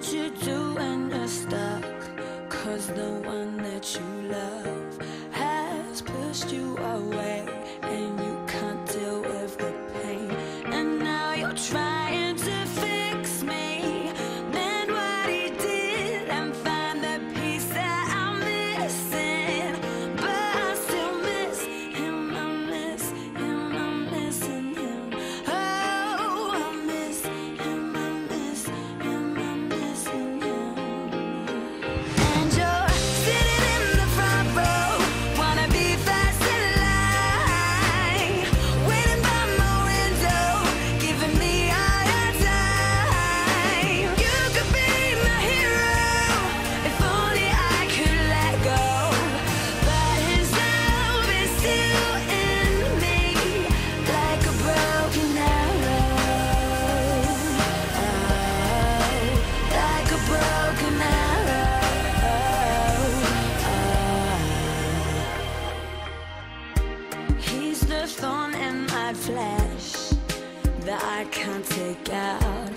what you do when you're stuck, 'cause the one that you love has pushed you away, and you can't deal with the pain, and now you're trying to fix me, mend what he did and find the peace that I'm missing. But I still miss him, I miss him, I'm missing him. Oh, I miss him, I miss him, I'm missing him. And you're sitting in the front row, wanna be fast in line, waiting by my window, giving me all your time. You could be my hero, if only I could let go, but his love is still in me, like a broken arrow. Oh, like a broken arrow. Oh, he's the thorn in my flesh that I can't take out.